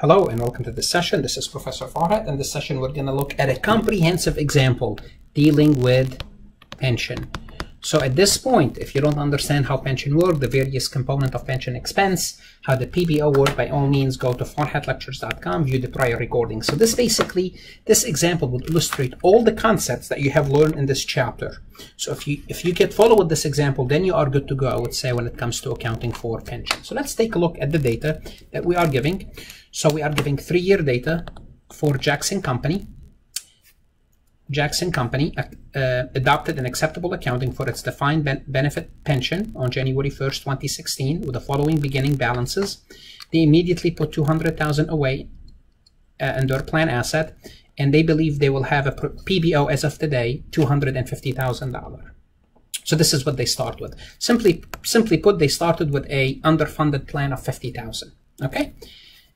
Hello and welcome to this session. This is Professor Farhat. In this session, we're going to look at a comprehensive example dealing with pension. So at this point, if you don't understand how pension works, the various components of pension expense, how the PBO works, by all means, go to farhatlectures.com, view the prior recording. So this example will illustrate all the concepts that you have learned in this chapter. So if you get followed with this example, then you are good to go, I would say, when it comes to accounting for pension. So let's take a look at the data that we are giving. So we are giving 3-year data for Jackson Company adopted an acceptable accounting for its defined benefit pension on January 1st, 2016, with the following beginning balances. They immediately put $200,000 away in their plan asset, and they believe they will have a PBO as of today, $250,000. So this is what they start with. Simply put, they started with a underfunded plan of $50,000. Okay.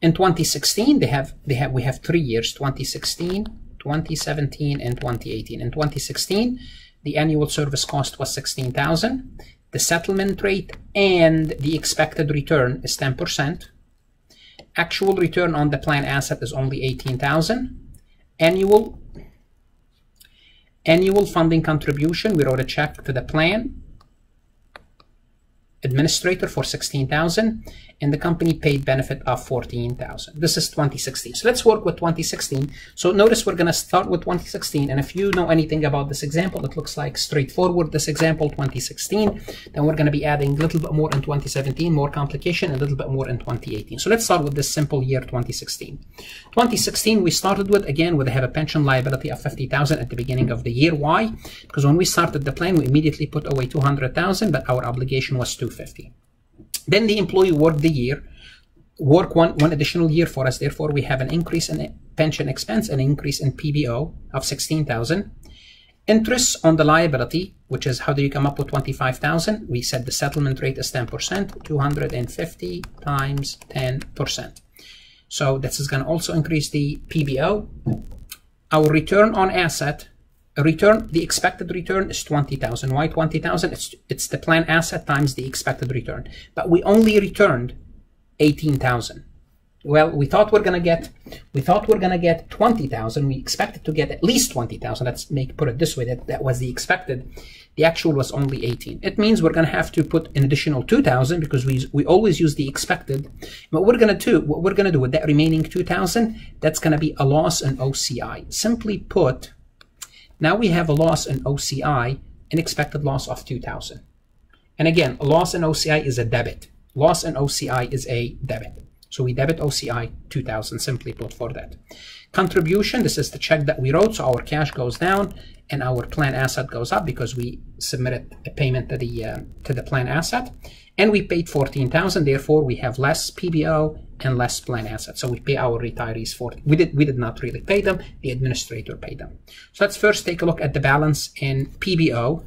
In 2016, we have 3 years, 2016, 2017, and 2018. In 2016, the annual service cost was $16,000. The settlement rate and the expected return is 10%. Actual return on the plan asset is only $18,000. Annual funding contribution, we wrote a check to the plan administrator for $16,000, and the company paid benefit of $14,000. This is 2016. So let's work with 2016. So notice we're going to start with 2016, and if you know anything about this example, it looks like straightforward. This example, 2016, then we're going to be adding a little bit more in 2017, more complication, and a little bit more in 2018. So let's start with this simple year, 2016. 2016, we started with, again, we have a pension liability of $50,000 at the beginning of the year. Why? Because when we started the plan, we immediately put away $200,000, but our obligation was $250,000. Then the employee worked one additional year for us. Therefore, we have an increase in pension expense, an increase in PBO of $16,000. Interest on the liability, which is how do you come up with $25,000? We said the settlement rate is 10%, 250 times 10%. So this is going to also increase the PBO. Our return on asset, the expected return is 20,000. Why 20,000? It's the plan asset times the expected return. But we only returned 18,000. Well, we thought we're gonna get 20,000. We expected to get at least 20,000. Let's put it this way. That was the expected. The actual was only 18. It means we're gonna have to put an additional 2,000 because we always use the expected. But what we're gonna do with that remaining 2,000, that's gonna be a loss in OCI. Simply put. Now we have a loss in OCI, an expected loss of 2,000. And again, a loss in OCI is a debit. Loss in OCI is a debit. So we debit OCI 2,000, simply put, for that. Contribution, this is the check that we wrote. So our cash goes down and our plan asset goes up because we submitted a payment to the plan asset. And we paid 14,000. Therefore, we have less PBO and less plan asset. So we pay our retirees we did not really pay them. The administrator paid them. So let's first take a look at the balance in PBO.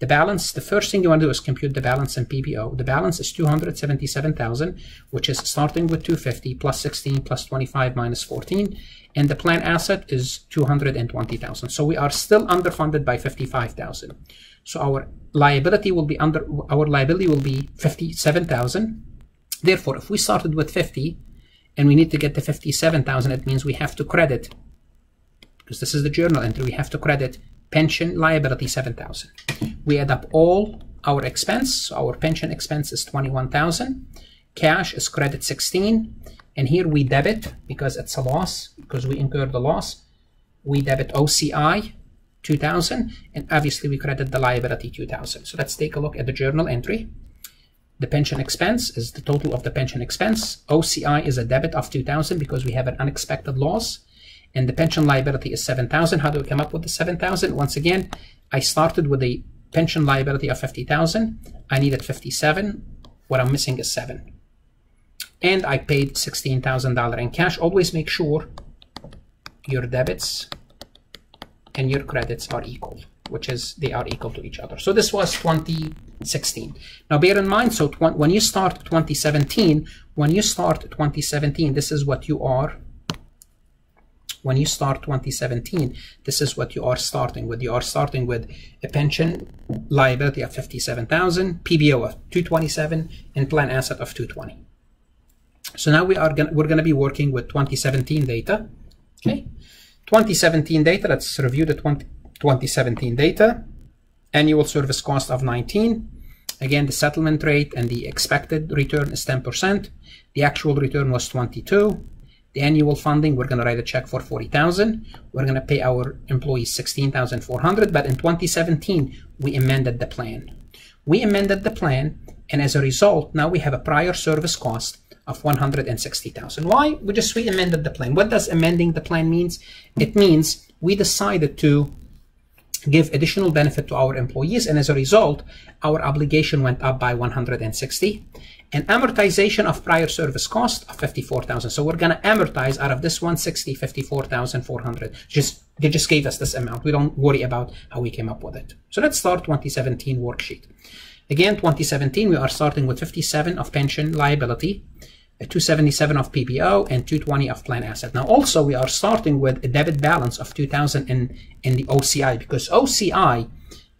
The balance, the first thing you want to do is compute the balance in PBO. The balance is 277,000, which is starting with 250 plus 16 plus 25 minus 14. And the plan asset is 220,000. So we are still underfunded by 55,000. So our liability will be 57,000. Therefore, if we started with 50 and we need to get to 57,000, it means we have to credit, because this is the journal entry, we have to credit pension liability 7,000. We add up all our expense. So our pension expense is 21,000. Cash is credit 16. And here we debit, because it's a loss, because we incurred the loss. We debit OCI 2,000. And obviously we credit the liability 2,000. So let's take a look at the journal entry. The pension expense is the total of the pension expense. OCI is a debit of 2,000 because we have an unexpected loss. And the pension liability is 7,000. How do we come up with the 7,000? Once again, I started with a pension liability of 50,000. I needed 57. What I'm missing is 7. And I paid $16,000 in cash. Always make sure your debits and your credits are equal, which is they are equal to each other. So this was 2016. Now bear in mind, so when you start 2017, this is what you are. When you start 2017, this is what you are starting with. You are starting with a pension liability of 57,000, PBO of 227, and plan asset of 220. So now we're going to be working with 2017 data. Okay, 2017 data. Let's review the 2017 data. Annual service cost of 19. Again, the settlement rate and the expected return is 10%. The actual return was 22. The annual funding, we're going to write a check for 40,000. We're going to pay our employees 16,400. But in 2017, we amended the plan. And as a result, now we have a prior service cost of 160,000. Why? We just amended the plan. What does amending the plan means? It means we decided to give additional benefit to our employees, and as a result, our obligation went up by 160, and amortization of prior service cost of 54,000. So we're going to amortize out of this 160, 54,400. They just gave us this amount. We don't worry about how we came up with it. So let's start 2017 worksheet. Again, 2017, we are starting with 57 of pension liability, 277 of PBO, and 220 of plan asset. Now also we are starting with a debit balance of 2,000 in the OCI, because OCI,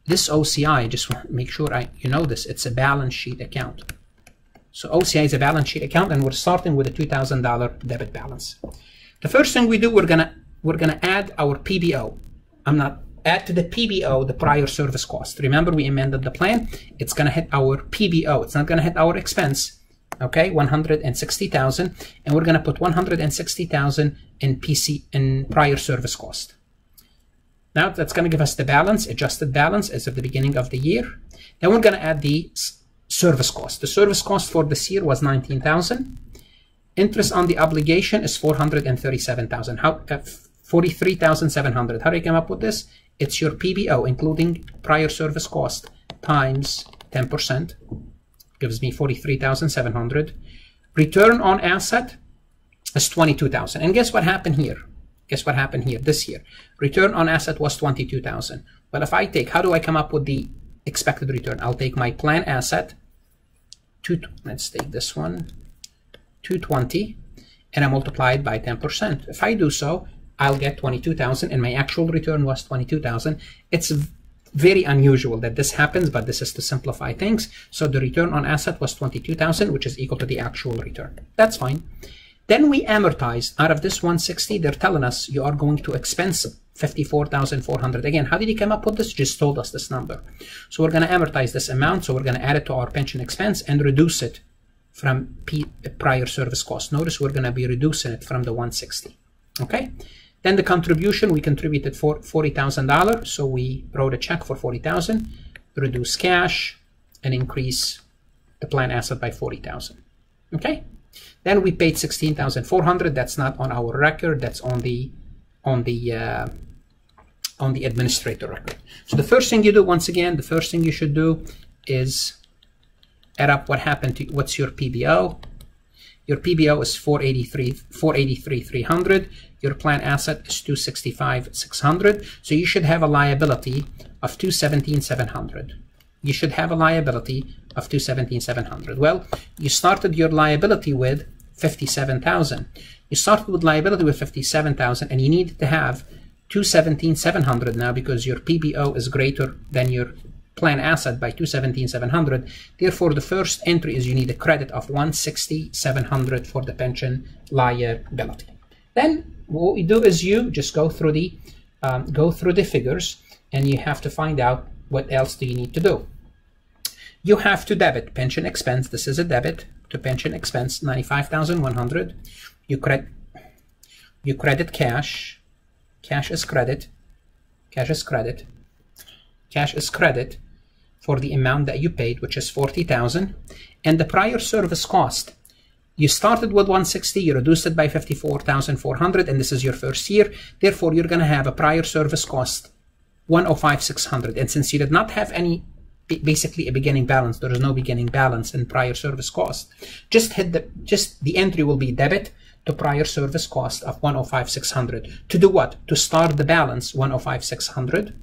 this OCI, just want to make sure you know this, it's a balance sheet account. So OCI is a balance sheet account, and we're starting with a $2,000 debit balance. The first thing we do, we're gonna add our PBO. Add to the PBO the prior service cost. Remember, we amended the plan. It's gonna hit our PBO. It's not gonna hit our expense. Okay, 160,000, and we're going to put 160,000 in prior service cost. Now that's going to give us the balance, adjusted balance as of the beginning of the year. Then we're going to add the service cost. The service cost for this year was 19,000. Interest on the obligation is 437,000. 43,700. How do you come up with this? It's your PBO, including prior service cost, times 10%. Gives me 43,700. Return on asset is 22,000. And guess what happened here? This year, return on asset was 22,000. Well, if I take, how do I come up with the expected return? I'll take my plan asset. Let's take this one, 220, and I multiply it by 10%. If I do so, I'll get 22,000, and my actual return was 22,000. It's very unusual that this happens, but this is to simplify things. So the return on asset was 22,000, which is equal to the actual return. That's fine. Then we amortize out of this 160. They're telling us you are going to expense 54,400. Again, how did you come up with this? Just told us this number. So we're going to amortize this amount. So we're going to add it to our pension expense and reduce it from prior service cost. Notice we're going to be reducing it from the 160. Okay. Then the contribution, we contributed for $40,000, so we wrote a check for 40,000, reduce cash, and increase the plan asset by 40,000. Okay? Then we paid 16,400. That's not on our record. That's on the administrator record. So the first thing you do, once again, the first thing you should do is add up what happened to what's your PBO. Your PBO is 483,300. Your plan asset is 265,600. So you should have a liability of 217,700. Well, you started your liability with 57,000. And you need to have 217,700 now, because your PBO is greater than your plan asset by 217,700. Therefore, the first entry is you need a credit of 160,700 for the pension liability. Then what we do is you just go through the figures, and you have to find out what else do you need to do. You have to debit pension expense. This is a debit to pension expense, 95,100. You credit cash. Cash is credit for the amount that you paid, which is 40,000, and the prior service cost. You started with 160, you reduced it by 54,400, and this is your first year. Therefore, you're going to have a prior service cost 105,600. And since you did not have any, basically a beginning balance, there is no beginning balance in prior service cost. Just the entry will be debit to prior service cost of 105,600. To do what? To start the balance 105,600.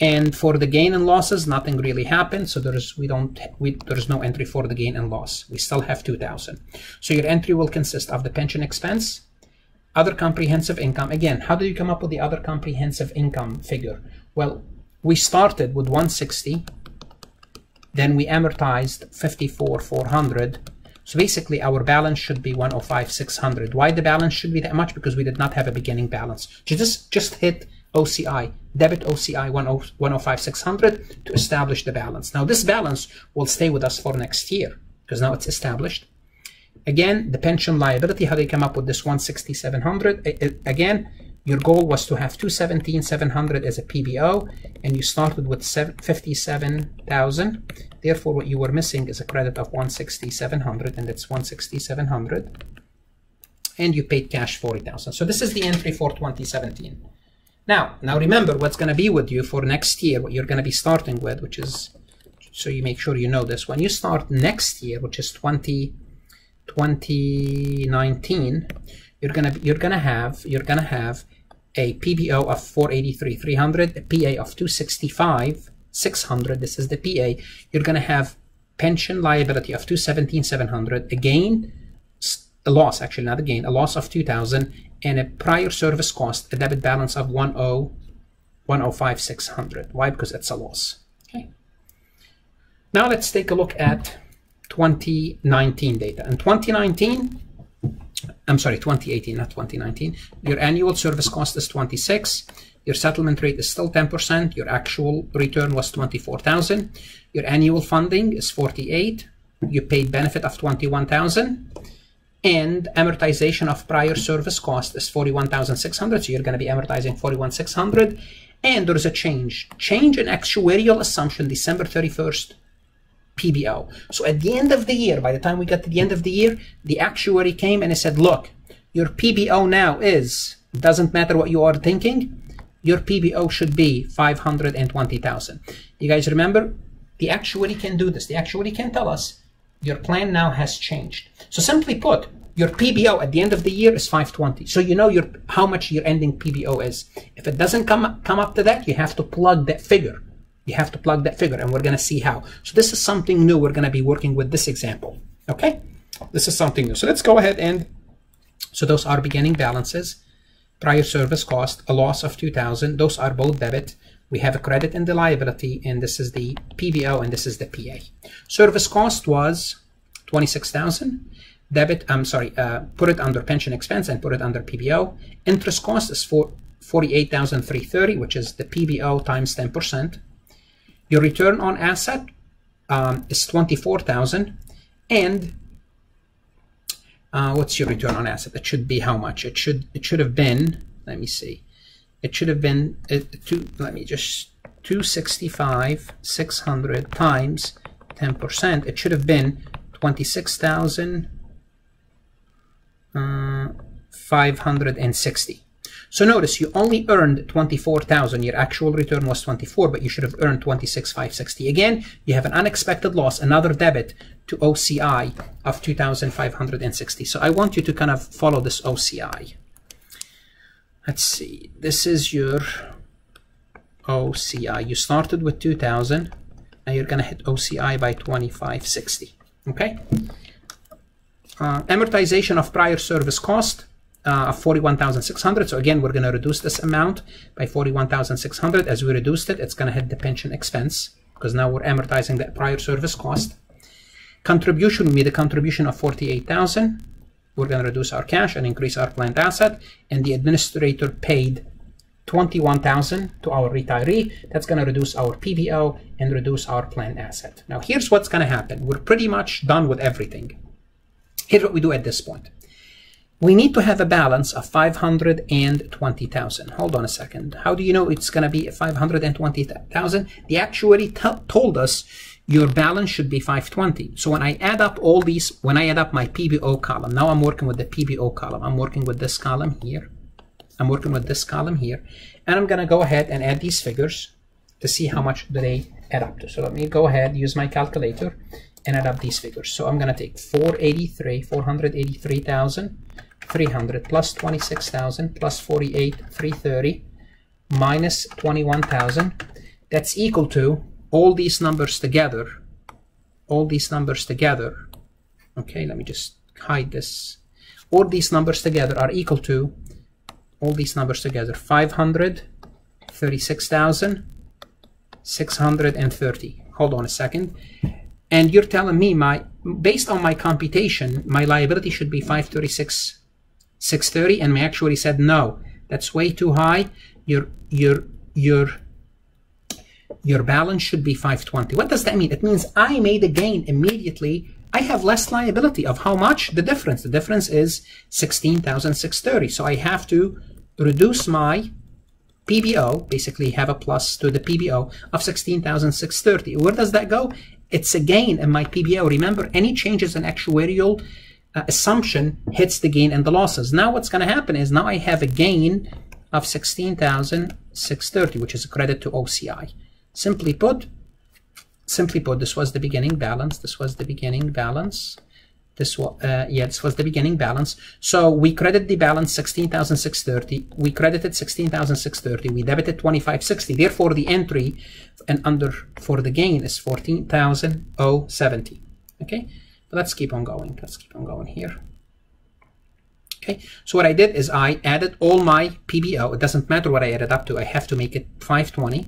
And for the gain and losses, nothing really happened, so there's no entry for the gain and loss. We still have 2,000. So your entry will consist of the pension expense, other comprehensive income. Again, how do you come up with the other comprehensive income figure? Well, we started with 160, then we amortized 54,400. So basically our balance should be 105,600. Why the balance should be that much? Because we did not have a beginning balance. Just hit OCI, debit OCI 105,600 to establish the balance. Now this balance will stay with us for next year because now it's established. Again, the pension liability, how they come up with this 160,700? Again, your goal was to have 217,700 as a PBO, and you started with 57,000. Therefore, what you were missing is a credit of 160,700, and it's 160,700. And you paid cash 40,000. So this is the entry for 2017. Now remember what's going to be with you for next year, what you're going to be starting with, which is, so you make sure you know this. When you start next year, which is 2019, you're gonna have a PBO of 483,300, a PA of 265,600. This is the PA. You're gonna have pension liability of 217,700, a gain, a loss actually, not a gain, a loss of 2,000, and a prior service cost, a debit balance of 105,600. Why? Because it's a loss. Okay. Now let's take a look at 2019 data. In 2019, I'm sorry, 2018, not 2019, your annual service cost is 26, your settlement rate is still 10%, your actual return was 24,000, your annual funding is 48, you paid benefit of 21,000, and amortization of prior service cost is 41,600, so you're going to be amortizing 41,600, and there is a change in actuarial assumption, December 31st, PBO. So at the end of the year, by the time we got to the end of the year, the actuary came and he said, look, your PBO now is, doesn't matter what you are thinking, your PBO should be 520,000. You guys remember, the actuary can do this. The actuary can tell us your plan now has changed. So simply put, your PBO at the end of the year is 520. So you know your, how much your ending PBO is. If it doesn't come up to that, you have to plug that figure. You have to plug that figure, and we're going to see how. So this is something new. We're going to be working with this example. Okay? This is something new. So let's go ahead and, so those are beginning balances, prior service cost, a loss of 2,000. Those are both debit. We have a credit and the liability, and this is the PBO, and this is the PA. Service cost was 26,000. Debit, I'm sorry, put it under pension expense and put it under PBO. Interest cost is 48,330, which is the PBO times 10%. Your return on asset is 24,000, and what's your return on asset? It should be how much? It should have been. Let me see. It should have been 265,600 times 10%. It should have been 26,560. So notice you only earned 24,000. Your actual return was 24, but you should have earned 26,560. Again, you have an unexpected loss, another debit to OCI of 2,560. So I want you to kind of follow this OCI. Let's see. This is your OCI. You started with 2,000. Now you're going to hit OCI by 2,560. Okay. Amortization of prior service cost. Of 41,600. So again, we're going to reduce this amount by 41,600. As we reduced it, it's going to hit the pension expense because now we're amortizing that prior service cost. Contribution will be the contribution of 48,000. We're going to reduce our cash and increase our planned asset. And the administrator paid 21,000 to our retiree. That's going to reduce our PBO and reduce our planned asset. Now, here's what's going to happen. We're pretty much done with everything. Here's what we do at this point. We need to have a balance of 520,000. Hold on a second. How do you know it's going to be 520,000? The actuary told us your balance should be 520. So when I add up all these, when I add up my PBO column, now I'm working with the PBO column. I'm working with this column here. I'm working with this column here. And I'm going to go ahead and add these figures to see how much do they add up to. So let me go ahead, use my calculator, and add up these figures. So I'm going to take 483,300 plus 26,000 plus 48,330 minus 21,000. That's equal to all these numbers together. All these numbers together. Okay, let me just hide this. All these numbers together are equal to, all these numbers together, 536,630. Hold on a second. And you're telling me my based on my computation, my liability should be 536,630, and my actuary said no, that's way too high. Your balance should be 520. What does that mean? It means I made a gain immediately. I have less liability of how much? The difference. The difference is 16,630. So I have to reduce my PBO, basically have a plus to the PBO of 16,630. Where does that go? It's a gain in my PBO. Remember, any changes in actuarial assumption hits the gain and the losses. Now what's going to happen is now I have a gain of 16,630, which is a credit to OCI. Simply put, this was the beginning balance. This was the beginning balance. This was the beginning balance. So we credit the balance 16,630. We credited 16,630. We debited 2560. Therefore, the entry and under for the gain is 14,070. Okay, but let's keep on going. Let's keep on going here. Okay, so what I did is I added all my PBO. It doesn't matter what I added up to. I have to make it 520.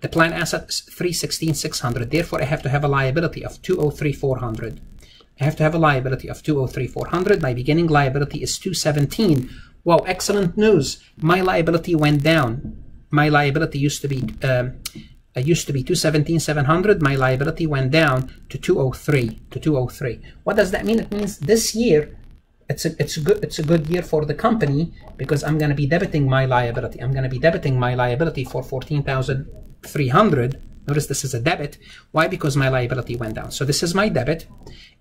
The plan asset is 316,600. Therefore, I have to have a liability of 203,400. I have to have a liability of 203,400. My beginning liability is 217. Wow, excellent news. My liability went down. My liability used to be 217,700. My liability went down to 203. What does that mean? It means this year it's a good year for the company, because I'm going to be debiting my liability. I'm going to be debiting my liability for 14,300. Notice this is a debit. Why? Because my liability went down. So this is my debit,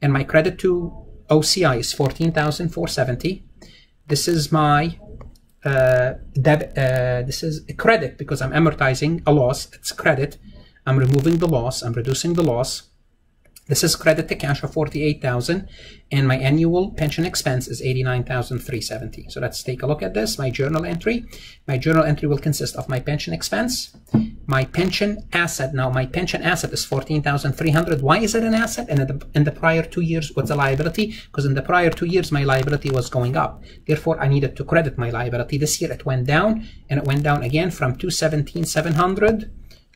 and my credit to OCI is 14,470. This is my this is a credit because I'm amortizing a loss. It's credit. I'm removing the loss. I'm reducing the loss. This is credit to cash of 48,000, and my annual pension expense is 89,370. So let's take a look at this. My journal entry. My journal entry will consist of my pension expense, my pension asset. Now my pension asset is 14,300. Why is it an asset? And in the prior 2 years, what's a liability? Because in the prior 2 years, my liability was going up. Therefore, I needed to credit my liability. This year, it went down, and it went down again from 217,700.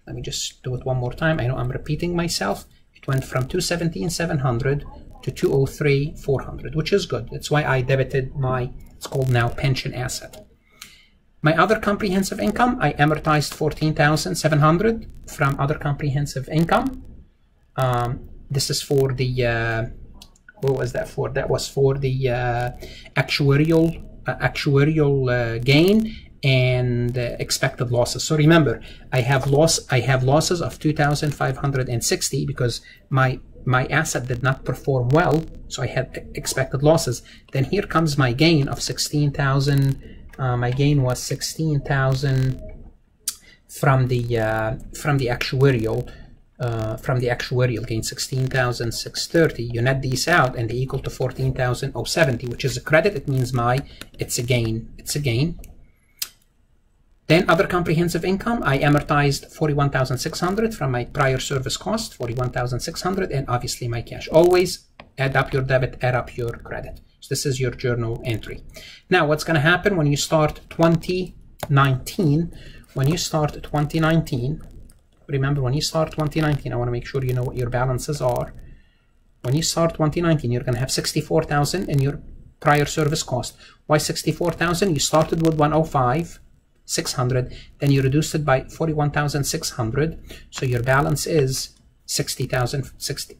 Let me just do it one more time. I know I'm repeating myself. It went from 217,700 to 203,400, which is good. That's why I debited my, it's called now pension asset. My other comprehensive income, I amortized 14,700 from other comprehensive income. This is for the, what was that for? That was for the actuarial gain and expected losses. So remember, I have losses of 2,560 because my asset did not perform well, so I had expected losses. Then here comes my gain of 16,000. My gain was 16,000 from the actuarial gain, 16,630. You net these out and they equal to 14,070, which is a credit. It means it's a gain. It's a gain. Then other comprehensive income, I amortized 41,600 from my prior service cost, 41,600, and obviously my cash. Always add up your debit, add up your credit. So this is your journal entry. Now, what's going to happen when you start 2019? When you start 2019, remember, when you start 2019, I want to make sure you know what your balances are. When you start 2019, you're going to have 64,000 in your prior service cost. Why 64,000? You started with 105,600, then you reduced it by 41,600, so your balance is 64,000.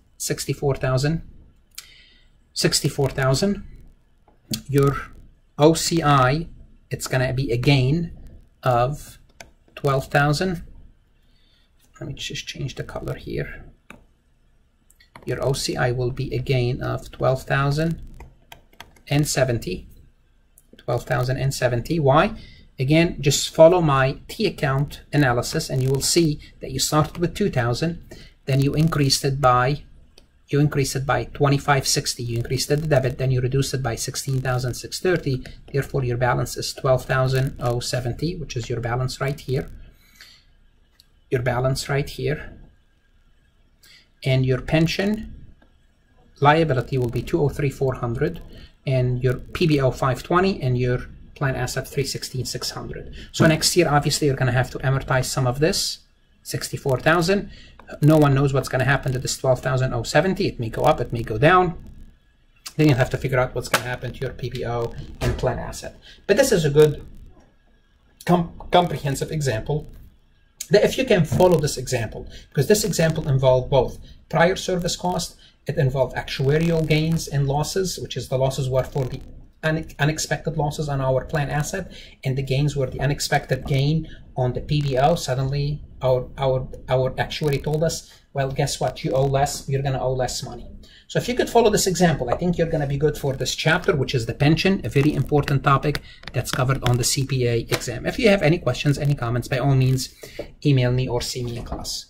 Your OCI, it's gonna be a gain of 12,000. Let me just change the color here. Your OCI will be a gain of 12,070. 12,070. Why? Again, just follow my T account analysis, and you will see that you started with 2,000, then you increased it by 2,560. You increased the debit, then you reduced it by 16,630. Therefore, your balance is 12,070, which is your balance right here. Your balance right here, and your pension liability will be 203,400, and your PBO 520, and your plan asset 316,600. So next year, obviously, you're going to have to amortize some of this, 64,000. no one knows what's going to happen to this 12,070. It may go up, it may go down. Then you'll have to figure out what's going to happen to your PBO and plan asset. But this is a good comprehensive example that if you can follow this example, because this example involved both prior service cost, it involved actuarial gains and losses, which is the losses were for the unexpected losses on our plan asset, and the gains were the unexpected gain on the PBO. Suddenly our actuary told us, well, guess what, you owe less, you're going to owe less money. So if you could follow this example, I think you're going to be good for this chapter, which is the pension, a very important topic that's covered on the CPA exam. If you have any questions, any comments, by all means, email me or see me in class.